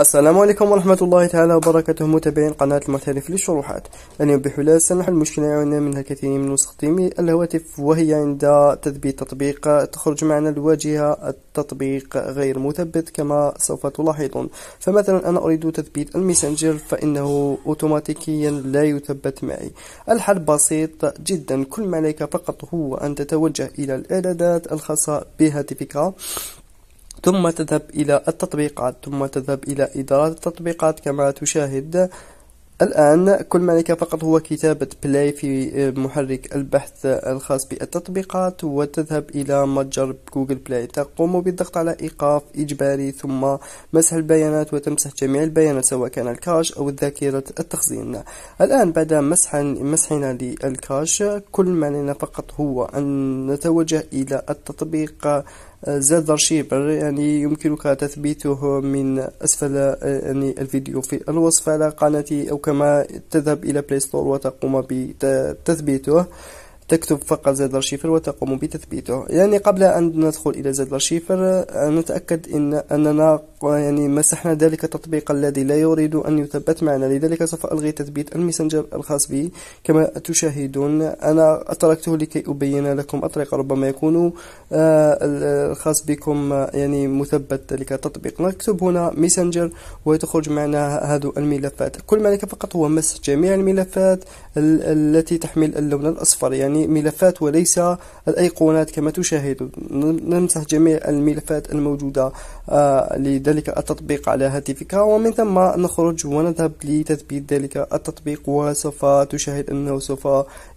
السلام عليكم ورحمة الله تعالى وبركاته متابعين قناة المحترف للشروحات. اليوم بحلول سنح المشكلة عنا منها كثير من نسخ الهواتف، وهي عند تثبيت تطبيق تخرج معنا الواجهة التطبيق غير مثبت كما سوف تلاحظون. فمثلا أنا أريد تثبيت الميسنجر فإنه أوتوماتيكيا لا يثبت معي. الحل بسيط جدا، كل ما عليك فقط هو أن تتوجه إلى الإعدادات الخاصة بهاتفك، ثم تذهب إلى التطبيقات، ثم تذهب إلى إدارة التطبيقات كما تشاهد الآن. كل ما عليك فقط هو كتابة بلاي في محرك البحث الخاص بالتطبيقات، وتذهب إلى متجر جوجل بلاي، تقوم بالضغط على إيقاف إجباري ثم مسح البيانات، وتمسح جميع البيانات سواء كان الكاش أو ذاكرة التخزين. الآن بعد مسحنا للكاش، كل ما علينا فقط هو أن نتوجه إلى التطبيق زارشيفر، يعني يمكنك تثبيته من أسفل يعني الفيديو في الوصف على قناتي، أو كما تذهب إلى بلاي ستور وتقوم بتثبيته، تكتب فقط زارشيفر وتقوم بتثبيته. يعني قبل أن ندخل إلى زارشيفر نتأكد أننا يعني مسحنا ذلك التطبيق الذي لا يريد أن يثبت معنا، لذلك سوف ألغي تثبيت الميسنجر الخاص بي كما تشاهدون. أنا تركته لكي أبين لكم الطريقة، ربما يكون الخاص بكم يعني مثبت ذلك التطبيق. نكتب هنا ميسنجر وتخرج معنا هذه الملفات. كل ما عليك فقط هو مسح جميع الملفات التي تحمل اللون الأصفر، يعني ملفات وليس الأيقونات كما تشاهدون. نمسح جميع الملفات الموجودة لذلك التطبيق على هاتفك، ومن ثم نخرج ونذهب لتثبيت ذلك التطبيق، وسوف تشاهد أنه سوف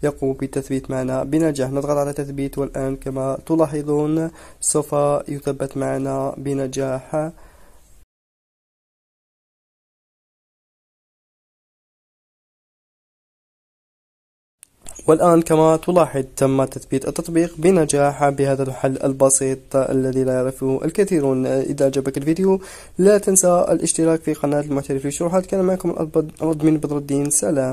يقوم بالتثبيت معنا بنجاح. نضغط على تثبيت، والآن كما تلاحظون سوف يثبت معنا بنجاح. والآن كما تلاحظ تم تثبيت التطبيق بنجاح بهذا الحل البسيط الذي لا يعرفه الكثيرون. إذا أعجبك الفيديو لا تنسى الاشتراك في قناة المحترف للشروحات. كان معكم الأضمين بدر الدين، سلام.